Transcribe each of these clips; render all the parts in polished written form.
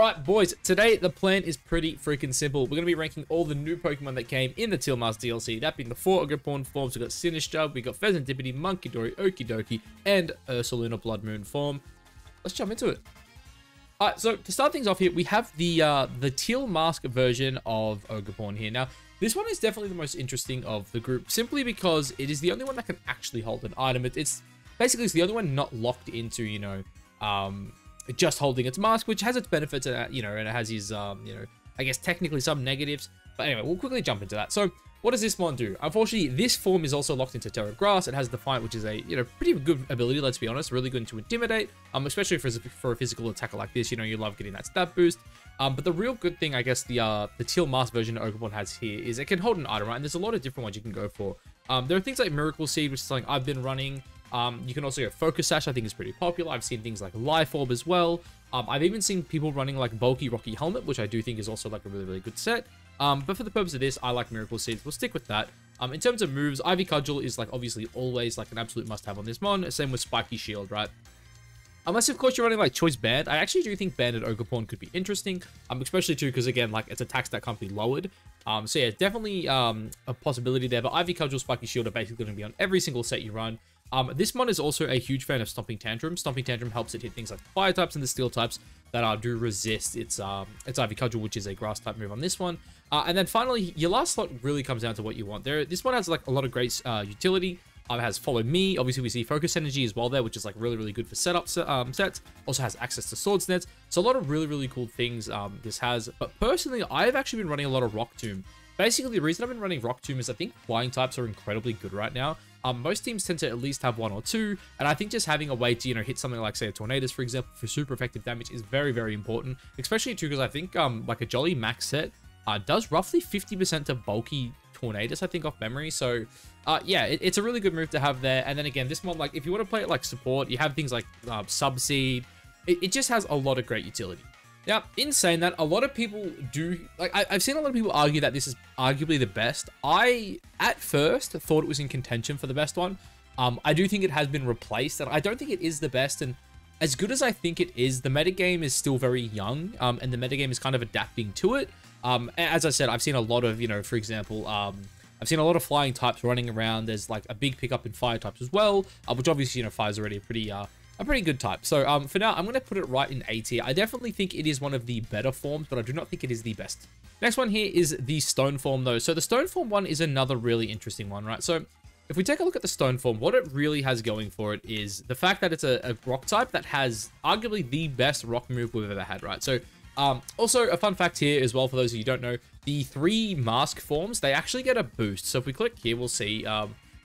Alright, boys, today the plan is pretty freaking simple. We're going to be ranking all the new Pokemon that came in the Teal Mask DLC, that being the 4 Ogerpon forms. We've got Sinistcha, we've got Pheasant Dippity, Munkidori, Okidoki, and Ursaluna Blood Moon form. Let's jump into it. Alright, so to start things off here, we have the Teal Mask version of Ogerpon here. Now, this one is definitely the most interesting of the group, simply because it is the only one that can actually hold an item. It's basically the only one not locked into, you know, just holding its mask, which has its benefits, you know, and it has his, you know, I guess technically some negatives. But anyway, we'll quickly jump into that. So, what does this one do? Unfortunately, this form is also locked into Terra Grass. It has Defiant, which is a, you know, pretty good ability, let's be honest. Really good to intimidate, especially for a physical attacker like this. You know, you love getting that stat boost. But the real good thing, I guess, the Teal Mask version of Ogerpon has here is it can hold an item, right? And there's a lot of different ones you can go for. There are things like Miracle Seed, which is something I've been running. You can also get Focus Sash, I think is pretty popular. I've seen things like Life Orb as well. I've even seen people running like Bulky Rocky Helmet, which I do think is also like a really, really good set. But for the purpose of this, I like Miracle Seeds. We'll stick with that. In terms of moves, Ivy Cudgel is like obviously always like an absolute must-have on this mon. Same with Spiky Shield, right? Unless, of course, you're running like Choice Band. I actually do think Banded Ogerpon could be interesting, especially too because, again, like its attack stat can't be lowered. So yeah, definitely a possibility there. But Ivy Cudgel, Spiky Shield are basically going to be on every single set you run. This mon is also a huge fan of Stomping Tantrum. Stomping Tantrum helps it hit things like the Fire types and the Steel types that do resist its Ivy Cudgel, which is a Grass type move on this one. And then finally, your last slot really comes down to what you want. This one has like a lot of great utility. It has Follow Me. Obviously, we see Focus Energy as well there, which is like really, really good for setup sets. Also has access to Swords Nets. So a lot of really, really cool things this has. But personally, I've actually been running a lot of Rock Tomb. Basically, the reason I've been running Rock Tomb is I think flying types are incredibly good right now. Most teams tend to at least have one or two, and I think just having a way to, you know, hit something like, say, a Tornadus, for example, for super effective damage is very, very important, especially too because I think, like, a Jolly Max set does roughly 50% to bulky Tornadus, I think, off memory, so, yeah, it's a really good move to have there, and then again, this mod, like, if you want to play it like support, you have things like Subseed. It just has a lot of great utility. Now, in saying that, a lot of people do, like, I've seen a lot of people argue that this is arguably the best. I, at first, thought it was in contention for the best one. I do think it has been replaced, and I don't think it is the best, and as good as I think it is, the metagame is still very young, and the metagame is kind of adapting to it. As I said, I've seen a lot of, you know, for example, I've seen a lot of flying types running around. There's, like, a big pickup in fire types as well, which obviously, you know, fire's already a pretty good type. So for now, I'm going to put it right in A tier. I definitely think it is one of the better forms, but I do not think it is the best. Next one here is the Stone form though. So the Stone form one is another really interesting one, right? So if we take a look at the Stone form, what it really has going for it is the fact that it's a rock type that has arguably the best rock move we've ever had, right? So also a fun fact here as well, for those of you who don't know, the 3 mask forms, they actually get a boost. So if we click here, we'll see,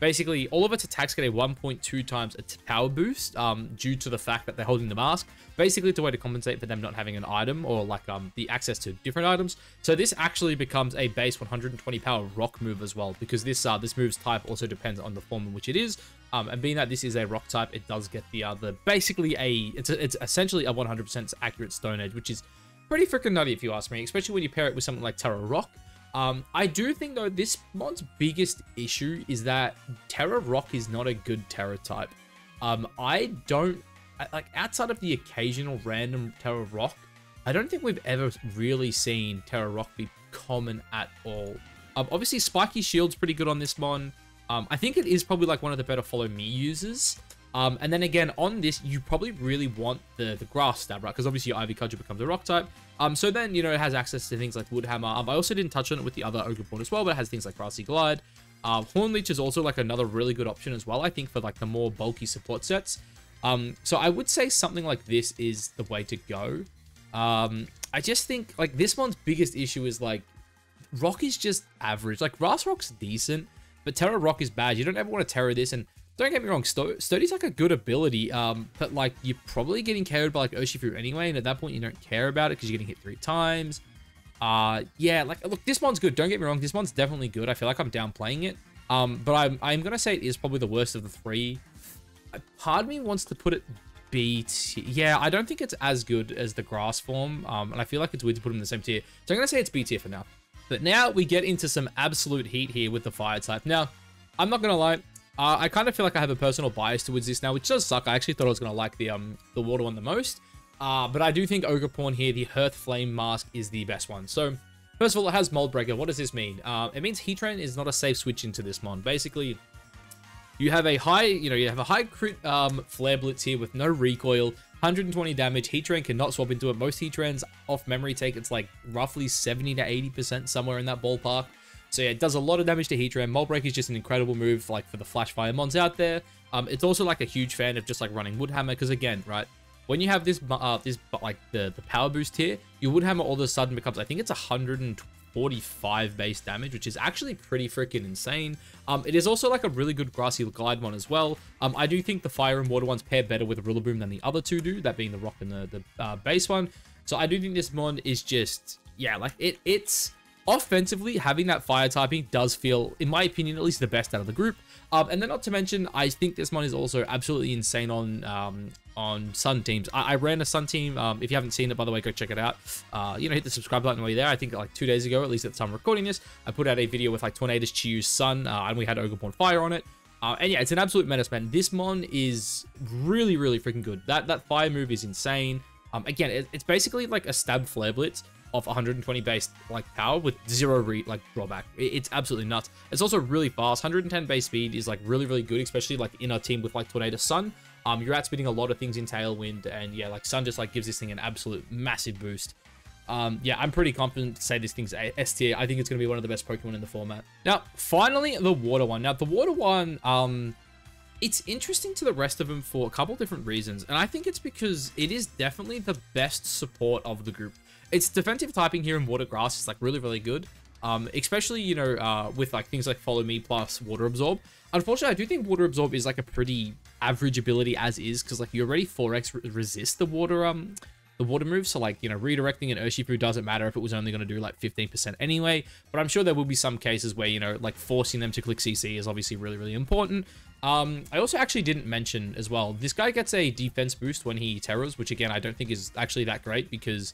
basically, all of its attacks get a 1.2 times its power boost due to the fact that they're holding the mask. Basically, it's a way to compensate for them not having an item or like the access to different items. So this actually becomes a base 120 power rock move as well, because this move's type also depends on the form in which it is. And being that this is a rock type, it does get it's essentially a 100% accurate Stone Edge, which is pretty freaking nutty if you ask me, especially when you pair it with something like Terra Rock. I do think, though, this mod's biggest issue is that Terra Rock is not a good Terra type. Outside of the occasional random Terra Rock, I don't think we've ever really seen Terra Rock be common at all. Obviously, Spiky Shield's pretty good on this mon. I think it is probably, like, one of the better Follow Me users. And then again, on this, you probably really want the Grass stab, right? Because obviously your Ivy Cudgel becomes a rock type. So then, you know, it has access to things like Wood Hammer. I also didn't touch on it with the other Ogerpon as well, but it has things like Grassy Glide. Horn Leech is also like another really good option as well, I think, for like the more bulky support sets. So I would say something like this is the way to go. I just think like this one's biggest issue is like Rock is just average. Like Grass Rock's decent, but Terra Rock is bad. You don't ever want to Terra this, and don't get me wrong, Sturdy's like a good ability, but like you're probably getting KO'd by like Urshifu anyway, and at that point you don't care about it because you're getting hit 3 times. Yeah, like look, this one's good. Don't get me wrong, this one's definitely good. I feel like I'm downplaying it, but I'm gonna say it is probably the worst of the 3. Part of me wants to put it B tier. Yeah, I don't think it's as good as the Grass form, and I feel like it's weird to put them in the same tier. So I'm gonna say it's B tier for now. But now we get into some absolute heat here with the Fire type. Now, I'm not gonna lie. I kind of feel like I have a personal bias towards this now, which does suck. I actually thought I was going to like the water one the most. But I do think Ogerpon here, the Hearth Flame Mask, is the best one. So, first of all, it has Mold Breaker. What does this mean? It means Heatran is not a safe switch into this mon. Basically, you have a high, crit Flare Blitz here with no recoil, 120 damage. Heatran cannot swap into it. Most Heatrans off memory take it's like roughly 70 to 80% somewhere in that ballpark. So yeah, it does a lot of damage to Heatran. Mold Breaker is just an incredible move, like for the Flash Fire mons out there. It's also like a huge fan of just like running Wood Hammer because again, right, when you have this like the power boost here, your Wood Hammer all of a sudden becomes, I think it's 145 base damage, which is actually pretty freaking insane. It is also like a really good Grassy Glide one as well. I do think the Fire and Water ones pair better with Rillaboom than the other two do, that being the Rock and the base one. So I do think this mon is just, yeah, like it's offensively having that Fire typing does feel, in my opinion, at least the best out of the group. And then not to mention, I think this mon is also absolutely insane on Sun teams. I ran a Sun team. If you haven't seen it, by the way, go check it out. Hit the subscribe button while you're there. I think like 2 days ago, at least at the time recording this, I put out a video with like Tornadus, Chiyu's Sun, and we had Ogerpon Fire on it. And yeah, it's an absolute menace, man. This mon is really, really freaking good. That Fire move is insane. Again, it's basically like a stab Flare Blitz of 120 base like power with zero drawback. It's absolutely nuts. It's also really fast. 110 base speed is like really, really good, especially like in our team with like Tornadus Sun. You're outspeeding a lot of things in Tailwind, and yeah, like Sun just like gives this thing an absolute massive boost. Yeah, I'm pretty confident to say this thing's S tier. I think it's going to be one of the best Pokemon in the format. Now, finally, the Water one. Now, the Water one, it's interesting to the rest of them for a couple different reasons, and I think it's because it is definitely the best support of the group. Its defensive typing here in Water Grass is like really, really good. Especially, with like things like Follow Me plus Water Absorb. Unfortunately, I do think Water Absorb is like a pretty average ability as is, because like you already 4x resist the water move. So like, redirecting an Urshifu doesn't matter if it was only going to do like 15% anyway, but I'm sure there will be some cases where, like forcing them to click CC is obviously really, really important. I also actually didn't mention as well, this guy gets a defense boost when he Terras, which again, I don't think is actually that great because,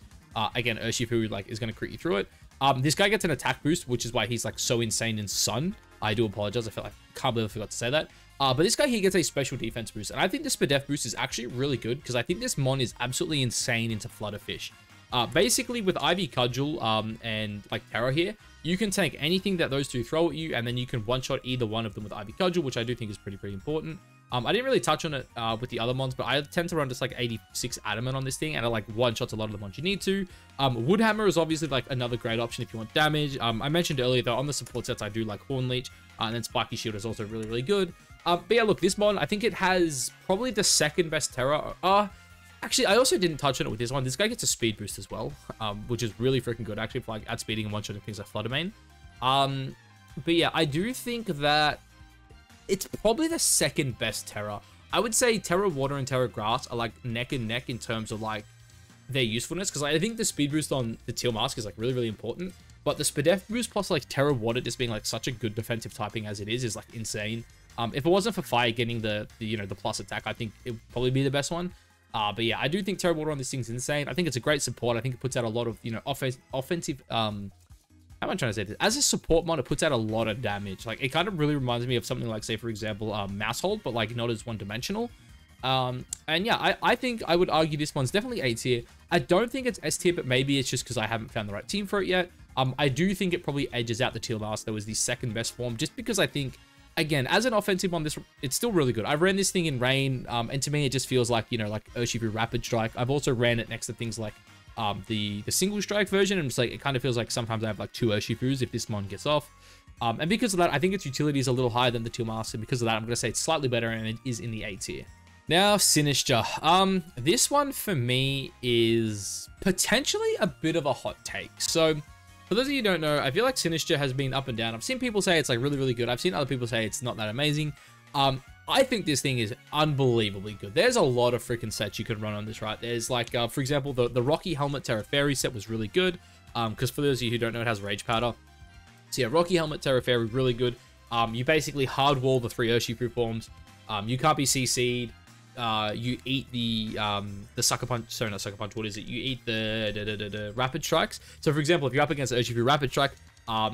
again, Urshifu like is going to crit you through it. This guy gets an attack boost, which is why he's like so insane in Sun. I do apologize. I can't believe I forgot to say that. But this guy here gets a special defense boost. And I think this Spadef boost is actually really good because I think this mon is absolutely insane into Flutterfish. Basically, with Ivy Cudgel and like Terra here, you can tank anything that those two throw at you, and then you can one-shot either one of them with Ivy Cudgel, which I do think is pretty, pretty important. I didn't really touch on it with the other mons, but I tend to run just like 86 Adamant on this thing, and I like one-shots a lot of the mons you need to. Wood Hammer is obviously like another great option if you want damage. I mentioned earlier though, on the support sets, I do like Horn Leech, and then Spiky Shield is also really, really good. But yeah, look, this mon, I think it has probably the second best Terra. Actually, I also didn't touch on it with this one. This guy gets a speed boost as well, which is really freaking good, actually, for like outspeeding and one-shotting things like Fluttermane. But yeah, I do think that it's probably the second best Terra. I would say Terra Water and Terra Grass are like neck and neck in terms of like their usefulness, because I think the speed boost on the Teal Mask is like really, really important. But the Spadef boost plus like Terra Water just being like such a good defensive typing as it is like insane. If it wasn't for Fire getting the plus attack, I think it would probably be the best one. But yeah, I do think Terra Water on this thing's insane. I think it's a great support. I think it puts out a lot of, offensive, how am I trying to say this? As a support mod, it puts out a lot of damage. Like, it kind of really reminds me of something like, say, for example, Mouse Hold, but like not as one-dimensional. And yeah, I think I would argue this one's definitely A tier. I don't think it's S tier, but maybe it's just because I haven't found the right team for it yet. I do think it probably edges out the Teal Mask. That was the second best form, just because I think, again, as an offensive one, it's still really good. I ran this thing in rain, and to me, it just feels like, like Urshifu Rapid Strike. I've also ran it next to things like the single strike version, and it's like, it kind of feels like sometimes I have like two Urshifus if this mon gets off. And because of that, I think its utility is a little higher than the Teal Mask, and because of that, I'm going to say it's slightly better, and it is in the A tier. Now, Sinistcha. This one for me is potentially a bit of a hot take. So, for those of you who don't know, I feel like Sinistcha has been up and down. I've seen people say it's like really, really good. I've seen other people say it's not that amazing. I think this thing is unbelievably good. There's a lot of freaking sets you could run on this, right? There's like, for example, the Rocky Helmet Terra Fairy set was really good. Because for those of you who don't know, it has Rage Powder. So yeah, Rocky Helmet Terra Fairy, really good. You basically hard wall the three Urshifu forms. You can't be CC'd. You eat the Sucker Punch, sorry, not Sucker Punch, what is it? You eat the Rapid Strikes. So, for example, if you're up against Urshifu Rapid Strike,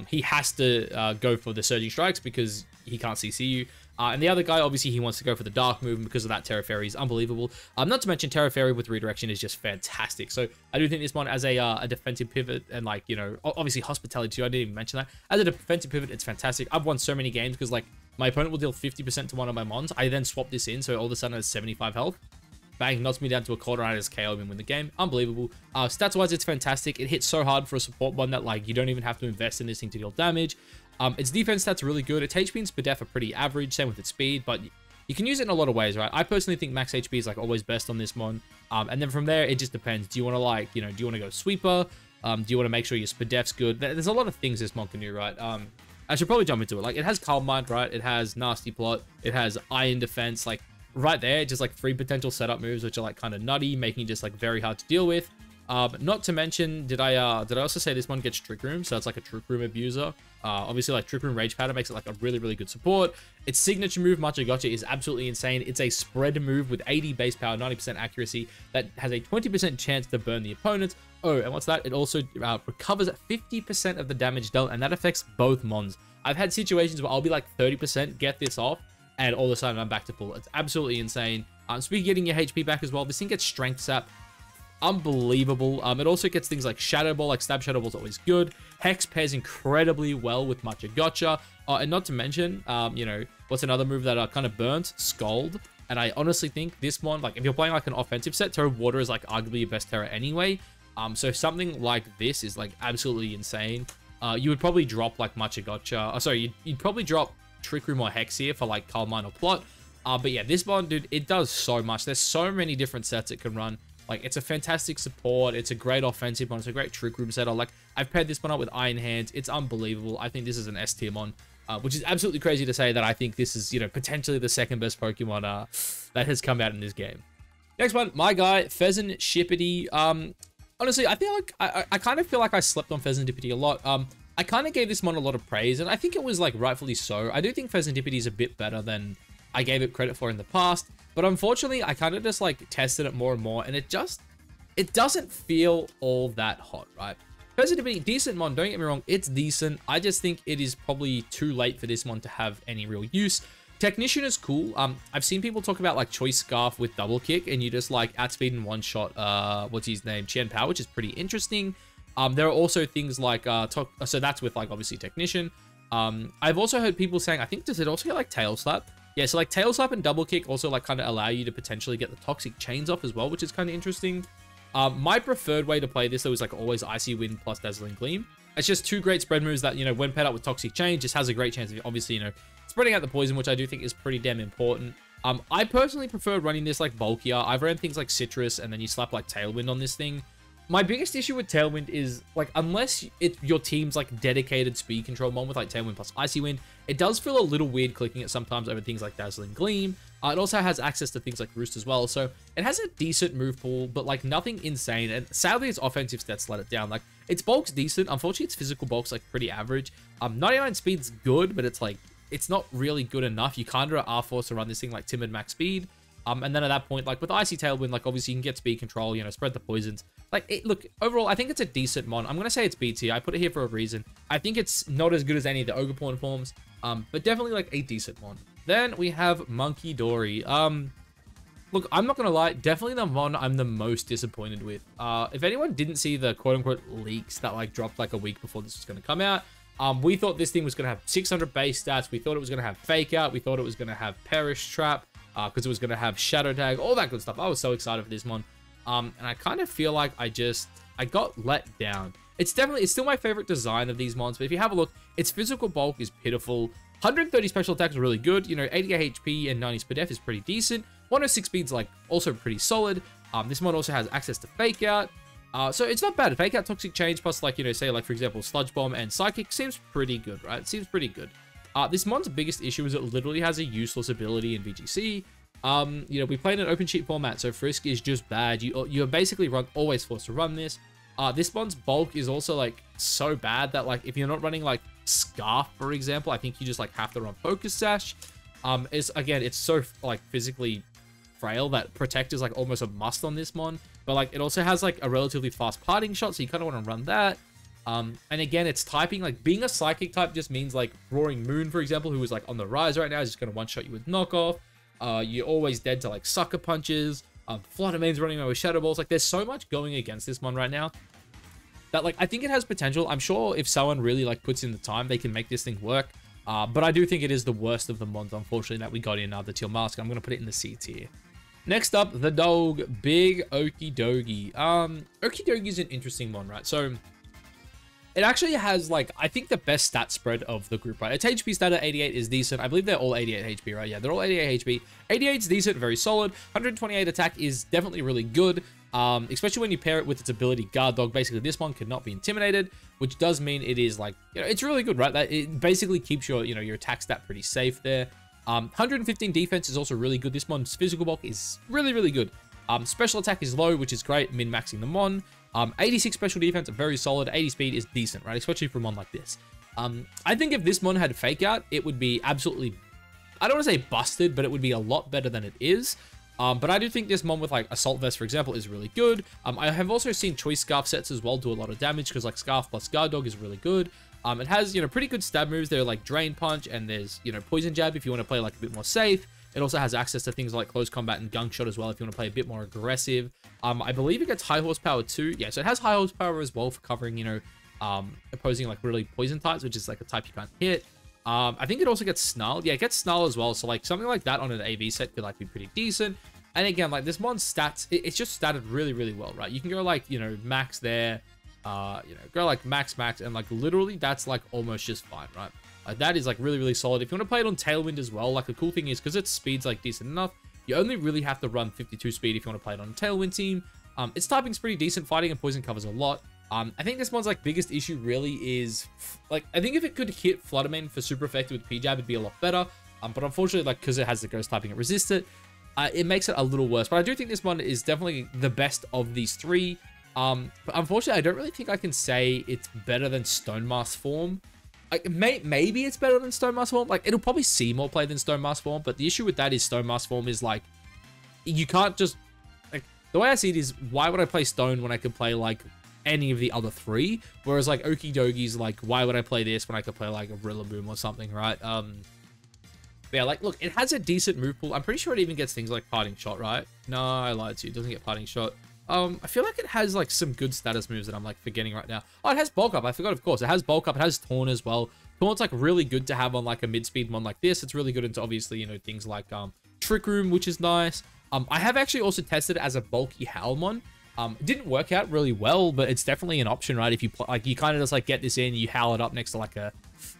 he has to go for the Surging Strikes because he can't CC you. And the other guy, obviously, he wants to go for the Dark move, and because of that, Terra Fairy is unbelievable. Not to mention, Terra Fairy with redirection is just fantastic. So I do think this one as a defensive pivot, and like, you know, obviously Hospitality too, I didn't even mention that. As a defensive pivot, it's fantastic. I've won so many games because like my opponent will deal 50% to one of my mons. I then swap this in, so all of a sudden I have 75 health. Bang, knocks me down to a quarter, and I just KO him and win the game. Unbelievable. Stats-wise, it's fantastic. It hits so hard for a support one that, like, you don't even have to invest in this thing to deal damage. Its defense stats are really good. Its HP and SpDef are pretty average. Same with its speed, but you can use it in a lot of ways, right? I personally think max HP is, like, always best on this mon. And then from there, it just depends. Do you want to, like, you know, do you want to go sweeper? Do you want to make sure your SpDef's good? There's a lot of things this mon can do, right? I should probably jump into it. Like, it has Calm Mind, right? It has Nasty Plot. It has Iron Defense, like... Right there, just like three potential setup moves, which are like kind of nutty, making it just like very hard to deal with. Not to mention, did I also say this one gets Trick Room? So it's like a Trick Room abuser. Obviously, like Trick Room Rage Powder makes it like a really, really good support. Its signature move, Macho Gotcha, is absolutely insane. It's a spread move with 80 base power, 90% accuracy that has a 20% chance to burn the opponent. Oh, and what's that? It also recovers 50% of the damage dealt, and that affects both mons. I've had situations where I'll be like 30%, get this off, and all of a sudden I'm back to full. It's absolutely insane. Speaking of getting your HP back as well, this thing gets Strength Sap. Unbelievable. It also gets things like Shadow Ball, like Stab Shadow Ball is always good. Hex pairs incredibly well with Macho Gotcha. And not to mention, you know, what's another move that kind of burnt? Scold. And I honestly think this one, like if you're playing like an offensive set, Terra Water is like arguably your best Terra anyway. So something like this is like absolutely insane. You would probably drop like Macho Gotcha. Oh, sorry, you'd probably drop Trick Room or Hex here for like Calm Mind or Plot, but yeah, this one, dude, it does so much. There's so many different sets it can run. Like, it's a fantastic support. It's a great offensive one. It's a great Trick Room setter. Like, I've paired this one up with Iron Hands. It's unbelievable. I think this is an S tier mon, which is absolutely crazy to say that I think this is, you know, potentially the second best Pokemon that has come out in this game. Next one, my guy, Pheasant Dippity. Honestly, I feel like I kind of feel like I slept on Pheasant Dippity a lot. I kind of gave this one a lot of praise, and I think it was, like, rightfully so. I do think Pheasant Dippity is a bit better than I gave it credit for in the past, but unfortunately, I kind of just, like, tested it more and more, and it doesn't feel all that hot, right? Pheasant Dippity, decent mon, don't get me wrong, it's decent. I just think it is probably too late for this mon to have any real use. Technician is cool. I've seen people talk about, like, Choice Scarf with Double Kick, and you just, like, outspeed and one-shot, what's his name, Chen Pao, which is pretty interesting. There are also things like, so that's with, like, obviously Technician. I've also heard people saying, I think, does it also get, like, Tail Slap? Yeah, so, like, Tail Slap and Double Kick also, like, kind of allow you to potentially get the Toxic Chains off as well, which is kind of interesting. My preferred way to play this, though, is, like, always Icy Wind plus Dazzling Gleam. It's just two great spread moves that, you know, when paired up with Toxic Chain, just has a great chance of, obviously, you know, spreading out the poison, which I do think is pretty damn important. I personally prefer running this, like, bulkier. I've ran things like Citrus, and then you slap, like, Tailwind on this thing. My biggest issue with Tailwind is, like, unless your team's, like, dedicated speed control mon with, like, Tailwind plus Icy Wind, it does feel a little weird clicking it sometimes over things like Dazzling Gleam. It also has access to things like Roost as well, so it has a decent move pool, but, like, nothing insane, and sadly, its offensive stats let it down. Like, its bulk's decent. Unfortunately, its physical bulk's, like, pretty average. 99 speed's good, but it's, like, it's not really good enough. You can't do an R-Force to run this thing, like, Timid max speed. And then at that point, like, with Icy Tailwind, like, obviously, you can get speed control, you know, spread the poisons. Like, look, overall, I think it's a decent mon. I'm going to say it's B tier. I put it here for a reason. I think it's not as good as any of the Ogerpon forms, but definitely, like, a decent mon. Then we have Munkidori. Look, I'm not going to lie. Definitely the mon I'm the most disappointed with. If anyone didn't see the quote-unquote leaks that, like, dropped, like, a week before this was going to come out, we thought this thing was going to have 600 base stats. We thought it was going to have Fake Out. We thought it was going to have Perish Trap, because it was going to have Shadow Tag, all that good stuff. I was so excited for this mon. And I kind of feel like I got let down. It's still my favorite design of these mons, but if you have a look, its physical bulk is pitiful. 130 special attacks are really good. You know, 88 HP and 90 SpDef is pretty decent. 106 speed's, like, also pretty solid. This mon also has access to Fake Out. So it's not bad. Fake Out, Toxic Change, plus, like, you know, say, like, for example, Sludge Bomb and Psychic seems pretty good, right? It seems pretty good. This mon's biggest issue is it literally has a useless ability in VGC. You know, we play in an open sheet format, so Frisk is just bad. You're basically always forced to run this. This mon's bulk is also, like, so bad that, like, if you're not running, like, Scarf, for example, I think you just, like, have to run Focus Sash. It's so, like, physically frail that Protect is, like, almost a must on this mon. But, like, it also has, like, a relatively fast Parting Shot, so you kind of want to run that. And again, it's typing, like, being a psychic type just means, like, Roaring Moon, for example, who is, like, on the rise right now, is just going to one-shot you with knockoff. You're always dead to, like, sucker punches. Fluttermane's running away with Shadow Balls. Like, there's so much going against this one right now that, like, I think it has potential. I'm sure if someone really, like, puts in the time, they can make this thing work. But I do think it is the worst of the mons, unfortunately, that we got in the Teal Mask. I'm going to put it in the C tier. Next up, the dog, Big Okidogi. Okidogi is an interesting mon, right? So it actually has, like, I think the best stat spread of the group, right? Its HP stat at 88 is decent. I believe they're all 88 HP, right? Yeah, they're all 88 HP. 88's decent, very solid. 128 attack is definitely really good, especially when you pair it with its ability Guard Dog. Basically, this one cannot be intimidated, which does mean it is, like, you know, it's really good, right? That it basically keeps your, you know, your attack stat pretty safe there. 115 defense is also really good. This mon's physical bulk is really, really good. Special attack is low, which is great, min-maxing the mon. 86 special defense, very solid. 80 speed is decent, right? Especially for a mon like this. I think if this mon had Fake Out, it would be absolutely, I don't want to say busted, but it would be a lot better than it is. But I do think this mon with, like, Assault Vest, for example, is really good. I have also seen Choice Scarf sets as well do a lot of damage, because, like, Scarf plus Guard Dog is really good. It has, you know, pretty good stab moves. They're, like, Drain Punch, and there's, you know, Poison Jab if you want to play, like, a bit more safe. It also has access to things like Close Combat and Gunk Shot as well if you want to play a bit more aggressive. I believe it gets high horsepower too. Yeah, so it has high horsepower as well for covering, you know, opposing, like, really poison types, which is, like, a type you can't hit. I think it also gets Snarled. Yeah, it gets Snarled as well. So, like, something like that on an AV set could, like, be pretty decent. And again, like, this mon's stats, it's just statted really, really well, right? You can go, like, you know, max there, you know, go, like, max, and, like, literally that's, like, almost just fine, right? That is, like, really, really solid. If you want to play it on Tailwind as well, like, the cool thing is, because its speed's, like, decent enough, you only really have to run 52 speed if you want to play it on a Tailwind team. Its typing's pretty decent. Fighting and poison covers a lot. I think this one's, like, biggest issue really is, like, I think if it could hit Fluttermane for super effective with P-Jab, it'd be a lot better. But unfortunately, like, because it has the ghost typing, it resists it. It makes it a little worse. But I do think this one is definitely the best of these three. But unfortunately, I don't really think I can say it's better than Stone Mask form. Like, maybe it's better than Stone Mask form. Like, it'll probably see more play than Stone Mask form, but the issue with that is Stone Mask form is, like, you can't just, like, the way I see it is, why would I play Stone when I could play, like, any of the other three? Whereas, like, Okidogi's, like, why would I play this when I could play, like, a Rillaboom or something, right? Yeah, like, look, it has a decent move pool. I'm pretty sure it even gets things like Parting Shot, right? No, I lied to you. It doesn't get Parting Shot. I feel like it has, like, some good status moves that I'm, like, forgetting right now. Oh, it has Bulk Up. I forgot, of course. It has Bulk Up. It has Taunt as well. Taunt's, like, really good to have on, like, a mid-speed mon like this. It's really good into, obviously, you know, things like Trick Room, which is nice. I have actually also tested it as a bulky Howl mon. It didn't work out really well, but it's definitely an option, right? If you, like, you kind of just, like, get this in, you Howl it up next to, like, a,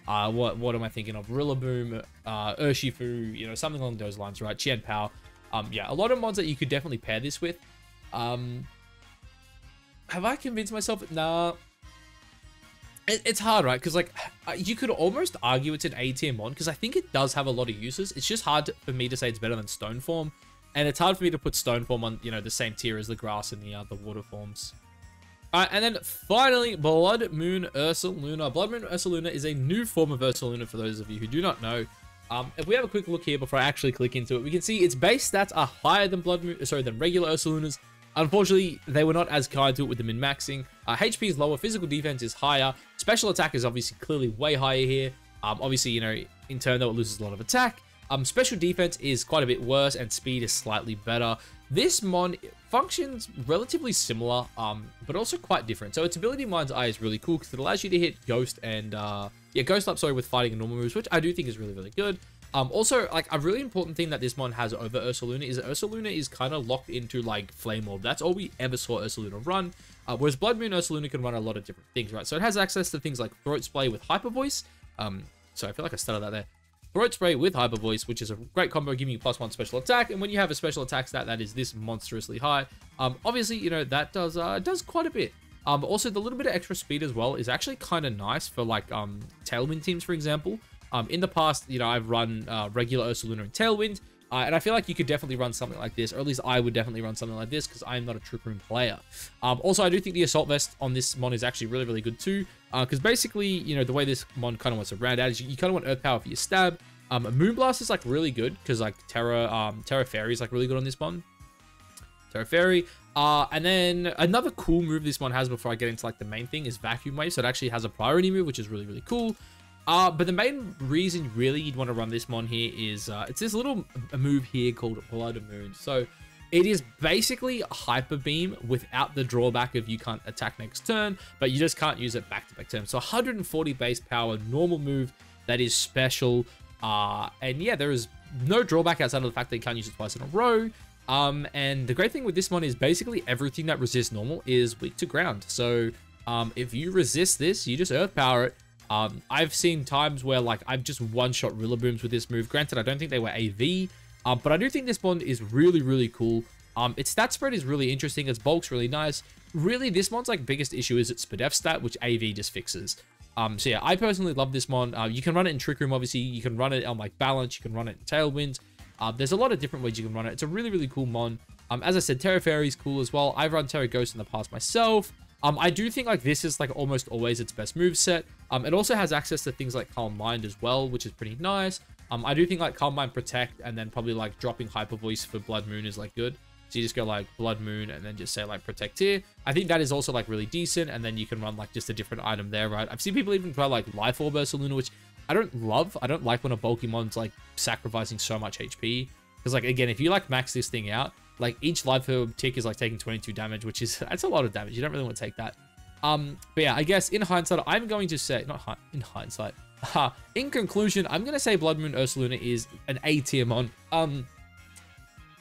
what am I thinking of? Rillaboom, Urshifu, you know, something along those lines, right? Qian Pao. Yeah, a lot of mons that you could definitely pair this with. Have I convinced myself? Nah, it's hard, right? Because, like, you could almost argue it's an A tier mon, because I think it does have a lot of uses. It's just hard for me to say it's better than Stone form, and it's hard for me to put Stone form on, you know, the same tier as the grass and the water forms. Alright, and then finally, Blood Moon Ursaluna. Blood Moon Ursaluna is a new form of Ursaluna for those of you who do not know. If we have a quick look here before I actually click into it, we can see its base stats are higher than Blood Moon, sorry, than regular Ursaluna's. Unfortunately, they were not as kind to it with the min-maxing. HP is lower, physical defense is higher. Special attack is obviously clearly way higher here. Obviously, you know, in turn, though, it loses a lot of attack. Special defense is quite a bit worse, and speed is slightly better. This mon functions relatively similar, but also quite different. So its ability Mind's Eye is really cool, because it allows you to hit Ghost and, Ghost Up, with fighting and normal moves, which I do think is really, really good. Also, like, a really important thing that this mon has over Ursaluna is that Ursaluna is kind of locked into, like, Flame Orb. That's all we ever saw Ursaluna run, whereas Blood Moon Ursaluna can run a lot of different things, right? So it has access to things like Throat Spray with Hyper Voice. Sorry, I feel like I stuttered that there. Throat Spray with Hyper Voice, which is a great combo, giving you +1 special attack, and when you have a special attack stat that is this monstrously high, obviously, you know, that does quite a bit. But also, the little bit of extra speed as well is actually kind of nice for, like, Tailwind teams, for example. In the past, you know, I've run regular Ursaluna and Tailwind, and I feel like you could definitely run something like this, or at least I would definitely run something like this, because I am not a Trick Room player. Also, I do think the Assault Vest on this mon is actually really, really good too, because basically, you know, the way this mon kind of wants to round out is you kind of want Earth Power for your stab. Moonblast is, like, really good, because, like, Terra Fairy is, like, really good on this mon. Terra Fairy. And then another cool move this one has before I get into like the main thing is Vacuum Wave. So it actually has a priority move, which is really, really cool. But the main reason really you'd want to run this mon here is it's this little move here called Blood Moon. So it is basically a Hyper Beam without the drawback of you can't attack next turn, but you just can't use it back-to-back turn. So 140 base power, normal move that is special. And yeah, there is no drawback outside of the fact that you can't use it twice in a row. And the great thing with this mon is basically everything that resists normal is weak to ground. So if you resist this, you just Earth Power it. I've seen times where like I've just one-shot Rillabooms with this move. Granted, I don't think they were AV, but I do think this mon is really, really cool. Its stat spread is really interesting. Its bulk's really nice. Really, this mon's like biggest issue is its Spadef stat, which AV just fixes. So yeah, I personally love this mon. You can run it in Trick Room, obviously. You can run it on like Balance. You can run it in Tailwind. There's a lot of different ways you can run it. It's a really, really cool mon. As I said, Terra Fairy is cool as well. I've run Terra Ghost in the past myself. I do think like this is like almost always its best moveset. It also has access to things like Calm Mind as well, which is pretty nice. I do think like Calm Mind, Protect, and then probably like dropping Hyper Voice for Blood Moon is like good. So you just go like Blood Moon and then just say like Protect here. I think that is also like really decent. And then you can run like just a different item there, right? I've seen people even try like Life Orb Ursaluna, which I don't love. I don't like when a bulky mon's like sacrificing so much HP. Because like, again, if you like max this thing out, like each Life Orb tick is like taking 22 damage, which is, that's a lot of damage. You don't really want to take that. But yeah, I guess in hindsight, I'm going to say, not in hindsight, in conclusion, I'm going to say Blood Moon Ursaluna is an A tier mon.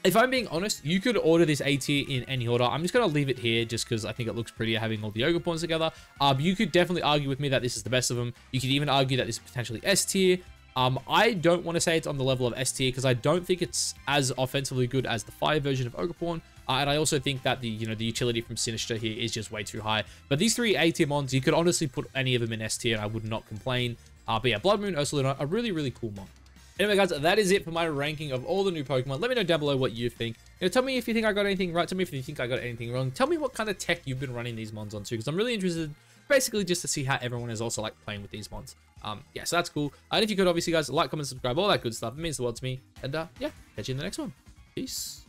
If I'm being honest, you could order this A tier in any order. I'm just going to leave it here just because I think it looks prettier having all the Ogerpons together. But you could definitely argue with me that this is the best of them. You could even argue that this is potentially S tier. I don't want to say it's on the level of S tier because I don't think it's as offensively good as the fire version of Ogerpon. And I also think that the, you know, the utility from Sinistcha here is just way too high. But these three A tier mons, you could honestly put any of them in S tier and I would not complain. But yeah, Blood Moon, Ursaluna, a really, really cool mon. Anyway, guys, that is it for my ranking of all the new Pokemon. Let me know down below what you think. You know, tell me if you think I got anything right. Tell me if you think I got anything wrong. Tell me what kind of tech you've been running these mons onto because I'm really interested basically just to see how everyone is also like playing with these mons. Yeah, so that's cool. And if you could, obviously, guys, like, comment, subscribe, all that good stuff. It means the world to me. And yeah, catch you in the next one. Peace.